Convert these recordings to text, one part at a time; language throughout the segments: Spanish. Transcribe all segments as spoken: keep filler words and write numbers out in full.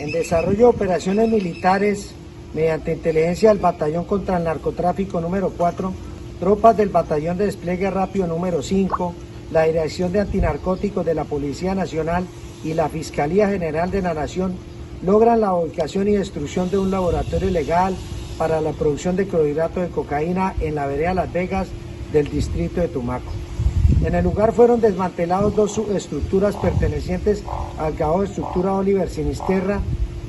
En desarrollo de operaciones militares mediante inteligencia del Batallón contra el Narcotráfico número cuatro, tropas del Batallón de Despliegue Rápido número cinco, la Dirección de Antinarcóticos de la Policía Nacional y la Fiscalía General de la Nación logran la ubicación y destrucción de un laboratorio ilegal para la producción de clorhidrato de cocaína en la vereda Las Vegas del distrito de Tumaco. En el lugar fueron desmantelados dos subestructuras pertenecientes al G A O de estructura Oliver Sinisterra,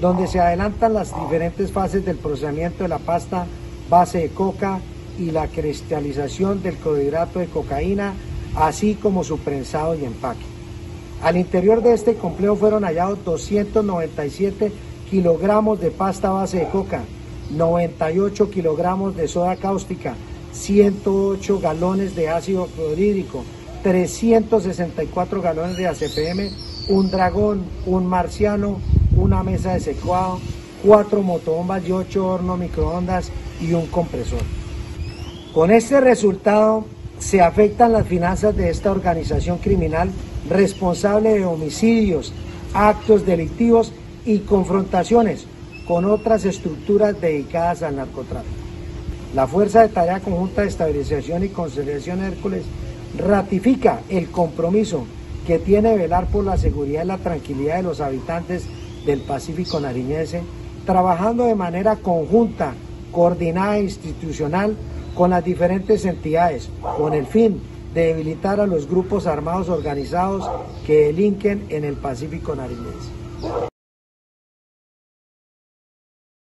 donde se adelantan las diferentes fases del procesamiento de la pasta base de coca y la cristalización del clorhidrato de cocaína, así como su prensado y empaque. Al interior de este complejo fueron hallados doscientos noventa y siete kilogramos de pasta base de coca, noventa y ocho kilogramos de soda cáustica, ciento ocho galones de ácido clorhídrico, trescientos sesenta y cuatro galones de A C P M, un dragón, un marciano, una mesa de secado, cuatro motobombas y ocho hornos microondas y un compresor. Con este resultado se afectan las finanzas de esta organización criminal responsable de homicidios, actos delictivos y confrontaciones con otras estructuras dedicadas al narcotráfico. La Fuerza de Tarea Conjunta de Estabilización y Conciliación Hércules ratifica el compromiso que tiene velar por la seguridad y la tranquilidad de los habitantes del Pacífico Nariñense, trabajando de manera conjunta, coordinada e institucional con las diferentes entidades, con el fin de debilitar a los grupos armados organizados que delinquen en el Pacífico Nariñense.